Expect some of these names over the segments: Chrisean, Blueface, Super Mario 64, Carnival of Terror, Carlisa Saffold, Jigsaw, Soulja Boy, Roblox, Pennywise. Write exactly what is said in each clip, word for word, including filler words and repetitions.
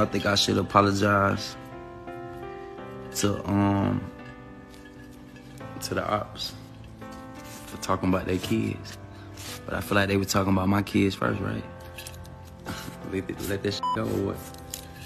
I think I should apologize to um to the ops for talking about their kids. But I feel like they were talking about my kids first, right? let, let this go or what?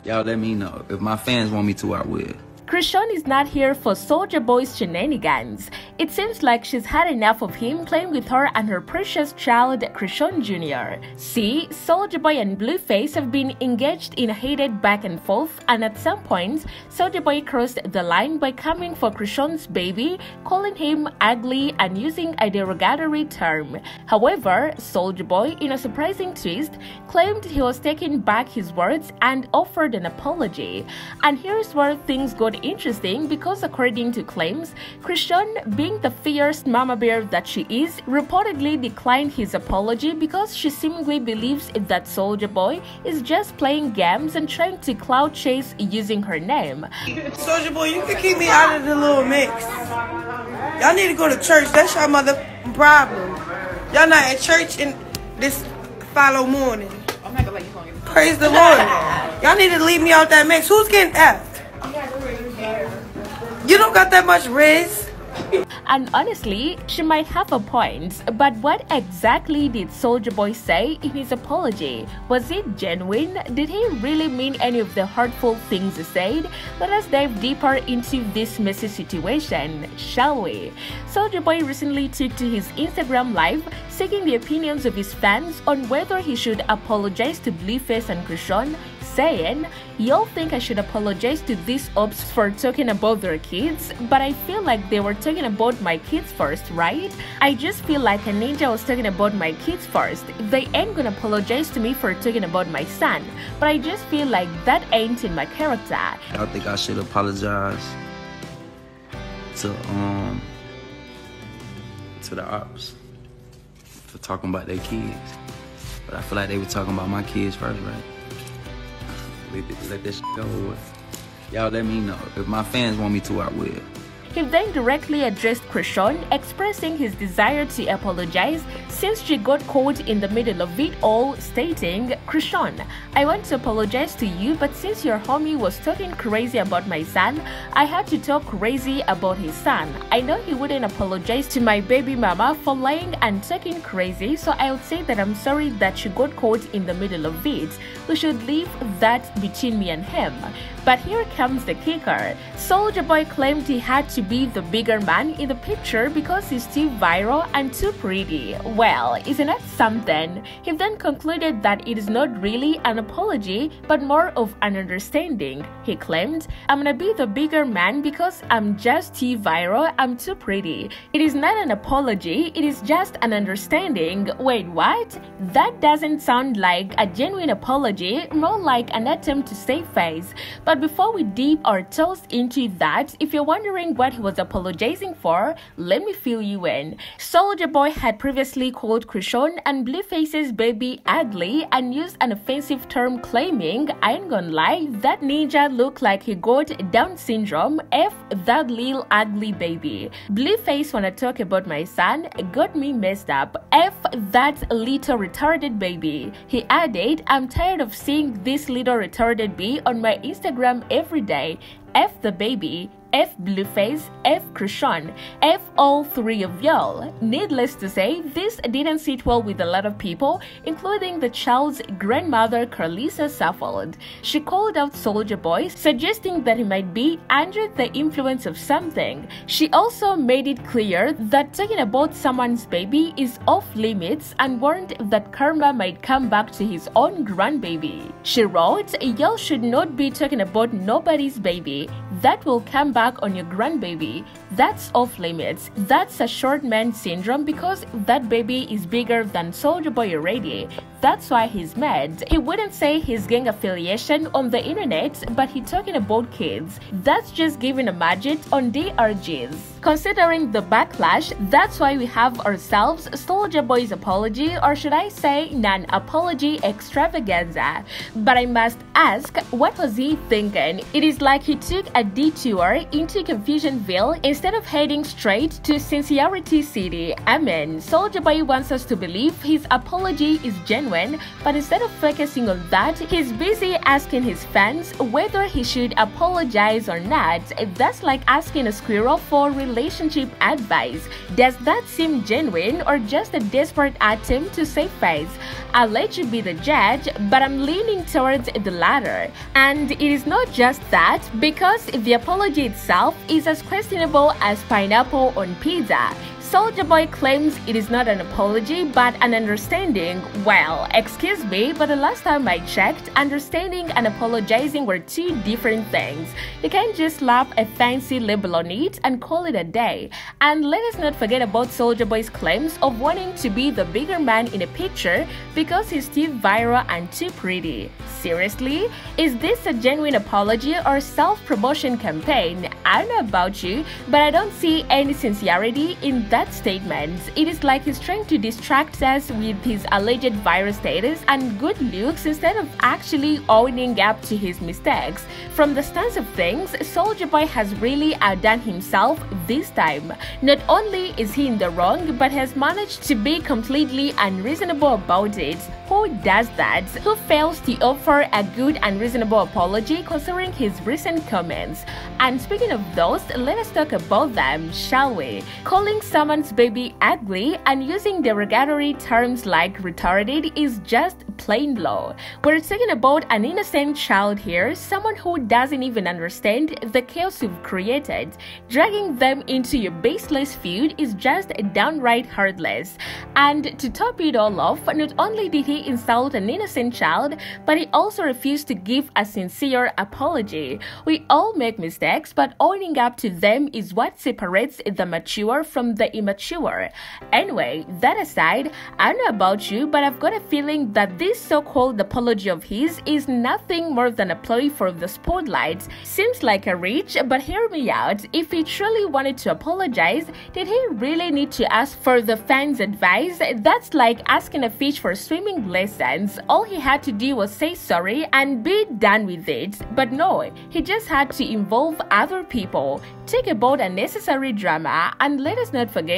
Y'all let me know. If my fans want me to, I will. Chrisean is not here for Soulja Boy's shenanigans. It seems like she's had enough of him playing with her and her precious child, Chrisean Junior See, Soulja Boy and Blueface have been engaged in heated back and forth, and at some points, Soulja Boy crossed the line by coming for Chrisean's baby, calling him ugly and using a derogatory term. However, Soulja Boy, in a surprising twist, claimed he was taking back his words and offered an apology. And here's where things got interesting, because according to claims, Chrisean, being the fierce mama bear that she is, reportedly declined his apology because she seemingly believes that Soulja Boy is just playing games and trying to clout chase using her name. Soulja Boy, you can keep me out of the little mix. Y'all need to go to church. That's your mother problem. Y'all not at church in this follow morning. Praise the Lord. Y'all need to leave me out that mix. Who's getting F? You don't got that much riz. And honestly, she might have a point, but what exactly did Soulja Boy say in his apology? Was it genuine? Did he really mean any of the hurtful things he said? Let us dive deeper into this messy situation, shall we? Soulja Boy recently took to his Instagram live, seeking the opinions of his fans on whether he should apologize to Blueface and Chrisean, saying, "Y'all think I should apologize to these ops for talking about their kids, but I feel like they were talking about my kids first, right? I just feel like a ninja was talking about my kids first. They ain't gonna apologize to me for talking about my son, but I just feel like that ain't in my character." I think I should apologize to um to the ops for talking about their kids, but I feel like they were talking about my kids first, right? Let this go or what? Y'all let me know. If my fans want me to, I will. He then directly addressed Chrisean, expressing his desire to apologize since she got caught in the middle of it all, stating, "Chrisean, I want to apologize to you, but since your homie was talking crazy about my son, I had to talk crazy about his son. I know he wouldn't apologize to my baby mama for lying and talking crazy, so I'll say that I'm sorry that she got caught in the middle of it. We should leave that between me and him." But here comes the kicker. Soulja Boy claimed he had to be the bigger man in the picture because he's too viral and too pretty. Well, isn't that something? He then concluded that it is not really an apology, but more of an understanding. He claimed, "I'm gonna be the bigger man because I'm just too viral, I'm too pretty. It is not an apology, it is just an understanding." Wait, what? That doesn't sound like a genuine apology, more like an attempt to save face. But But before we dip our toes into that, if you're wondering what he was apologizing for, let me fill you in. Soulja Boy had previously called Chrisean and Blueface's baby ugly and used an offensive term, claiming, "I ain't gonna lie, that ninja looked like he got Down syndrome, F that lil ugly baby. Blueface wanna talk about my son, got me messed up, F that little retarded baby." He added, "I'm tired of seeing this little retarded bee on my Instagram every day. F the baby, F Blueface, F Chrisean, F all three of y'all." Needless to say, this didn't sit well with a lot of people, including the child's grandmother, Carlisa Saffold. She called out Soulja Boy, suggesting that he might be under the influence of something. She also made it clear that talking about someone's baby is off limits and warned that karma might come back to his own grandbaby. She wrote, "Y'all should not be talking about nobody's baby. That will come back on your grandbaby. That's off limits. That's a short man syndrome because that baby is bigger than Soulja Boy already. That's why he's mad." He wouldn't say his gang affiliation on the internet, but he talking about kids. That's just giving a magic on D R Gs. Considering the backlash, that's why we have ourselves Soulja Boy's apology, or should I say non-apology extravaganza. But I must ask, what was he thinking? It is like he took a detour into Confusionville instead of heading straight to Sincerity City. I mean, Soulja Boy wants us to believe his apology is genuine, but instead of focusing on that, he's busy asking his fans whether he should apologize or not. That's like asking a squirrel for relationship advice. Does that seem genuine or just a desperate attempt to save face? I'll let you be the judge, but I'm leaning towards the latter. And it is not just that, because the apology itself is as questionable as pineapple on pizza. Soulja Boy claims it is not an apology but an understanding. Well, excuse me, but the last time I checked, understanding and apologizing were two different things. You can't just slap a fancy label on it and call it a day. And let us not forget about Soulja Boy's claims of wanting to be the bigger man in a picture because he's too viral and too pretty. Seriously? Is this a genuine apology or self-promotion campaign? I don't know about you, but I don't see any sincerity in that That statement. It is like he's trying to distract us with his alleged viral status and good looks instead of actually owning up to his mistakes. From the stance of things, Soulja Boy has really outdone himself this time. Not only is he in the wrong, but has managed to be completely unreasonable about it. Who does that? Who fails to offer a good and reasonable apology considering his recent comments? And speaking of those, let us talk about them, shall we? Calling some someone's baby ugly and using derogatory terms like retarded is just plain low. We're talking about an innocent child here, someone who doesn't even understand the chaos you've created. Dragging them into your baseless feud is just downright heartless. And to top it all off, not only did he insult an innocent child, but he also refused to give a sincere apology. We all make mistakes, but owning up to them is what separates the mature from the immature. Anyway, that aside, I don't know about you, but I've got a feeling that this so-called apology of his is nothing more than a ploy for the spotlight. Seems like a reach, but hear me out. If he truly wanted to apologize, did he really need to ask for the fans' advice? That's like asking a fish for swimming lessons. All he had to do was say sorry and be done with it. But no, he just had to involve other people. Take about unnecessary drama, and let us not forget,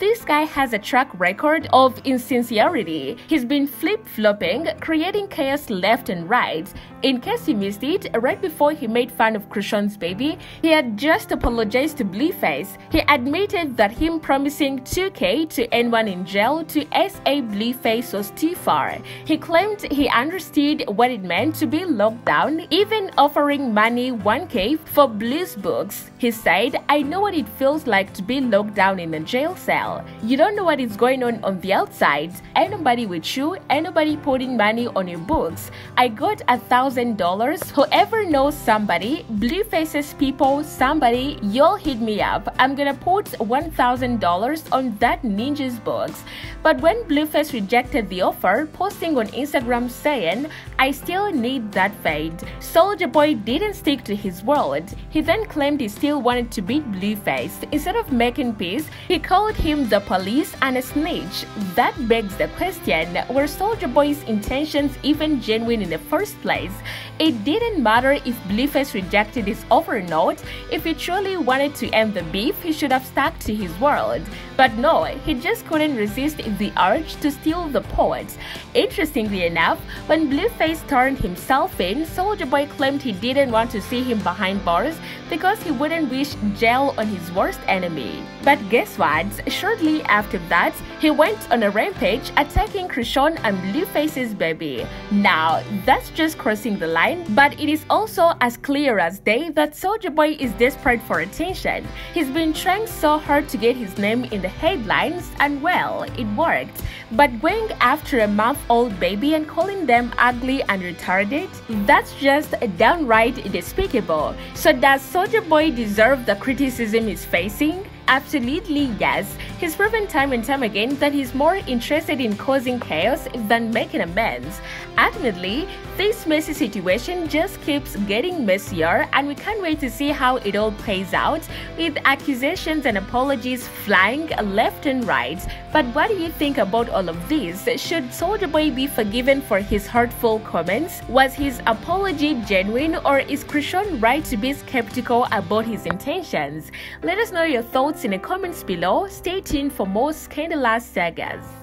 this guy has a track record of insincerity. He's been flip-flopping, creating chaos left and right. In case you missed it, right before he made fun of Chrisean's baby, he had just apologized to Blueface. He admitted that him promising two K to anyone in jail to S A Blueface was too far. He claimed he understood what it meant to be locked down, even offering money one K for Blue's books. He said, "I know what it feels like to be locked down in a jail cell. You don't know what is going on on the outside. Anybody with you, anybody putting money on your books. I got a thousand one thousand dollars, whoever knows somebody, Blueface's people, somebody, y'all hit me up. I'm gonna put one thousand dollars on that ninja's books." But when Blueface rejected the offer, posting on Instagram saying, "I still need that fade," Soulja Boy didn't stick to his word. He then claimed he still wanted to beat Blueface. Instead of making peace, he called him the police and a snitch. That begs the question, were Soulja Boy's intentions even genuine in the first place? It didn't matter if Blueface rejected his offer or not. If he truly wanted to end the beef, he should have stuck to his word. But no, he just couldn't resist the urge to steal the poet. Interestingly enough, when Blueface turned himself in, Soulja Boy claimed he didn't want to see him behind bars because he wouldn't wish jail on his worst enemy. But guess what? Shortly after that, he went on a rampage attacking Chrisean and Blueface's baby. Now, that's just crossing the line, but it is also as clear as day that Soulja Boy is desperate for attention. He's been trying so hard to get his name in the headlines, and well, it worked. But going after a month-old baby and calling them ugly and retarded, that's just downright despicable. So does Soulja Boy deserve the criticism he's facing? Absolutely yes. He's proven time and time again that he's more interested in causing chaos than making amends. Admittedly, this messy situation just keeps getting messier, and we can't wait to see how it all plays out, with accusations and apologies flying left and right. But what do you think about all of this? Should Soulja Boy be forgiven for his hurtful comments? Was his apology genuine, or is Chrisean right to be skeptical about his intentions? Let us know your thoughts in the comments below. Stay tuned for more scandalous sagas.